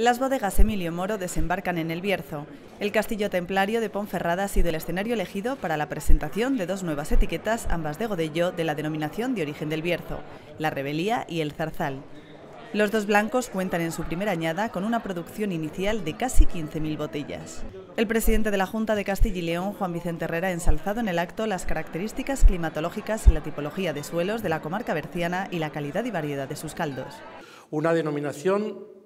Las bodegas Emilio Moro desembarcan en el Bierzo. El Castillo Templario de Ponferrada ha sido el escenario elegido para la presentación de dos nuevas etiquetas, ambas de Godello, de la denominación de origen del Bierzo, la Rebelía y el Zarzal. Los dos blancos cuentan en su primera añada con una producción inicial de casi 15.000 botellas. El presidente de la Junta de Castilla y León, Juan Vicente Herrera, ha ensalzado en el acto las características climatológicas y la tipología de suelos de la comarca berciana y la calidad y variedad de sus caldos. Una denominación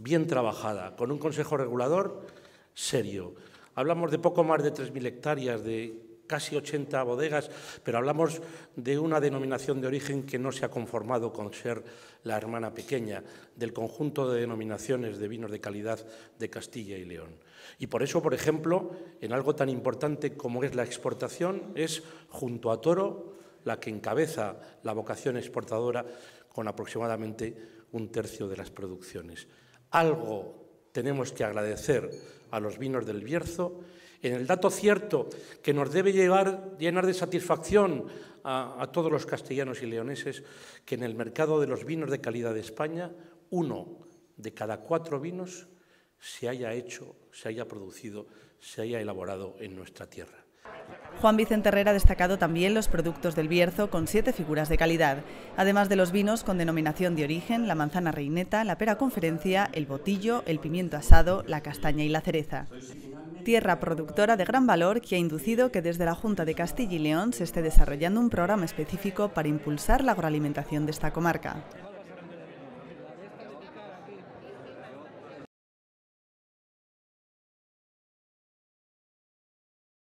bien trabajada, con un consejo regulador serio. Hablamos de poco más de 3.000 hectáreas, de casi 80 bodegas, pero hablamos de una denominación de origen que no se ha conformado con ser la hermana pequeña del conjunto de denominaciones de vinos de calidad de Castilla y León. Y por eso, por ejemplo, en algo tan importante como es la exportación, es junto a Toro la que encabeza la vocación exportadora con aproximadamente un tercio de las producciones. Algo tenemos que agradecer a los vinos del Bierzo en el dato cierto que nos debe llenar de satisfacción a todos los castellanos y leoneses, que en el mercado de los vinos de calidad de España, 1 de cada 4 vinos se haya hecho, se haya producido, se haya elaborado en nuestra tierra. Juan Vicente Herrera ha destacado también los productos del Bierzo con 7 figuras de calidad, además de los vinos con denominación de origen, la manzana reineta, la pera conferencia, el botillo, el pimiento asado, la castaña y la cereza. Tierra productora de gran valor que ha inducido que desde la Junta de Castilla y León se esté desarrollando un programa específico para impulsar la agroalimentación de esta comarca.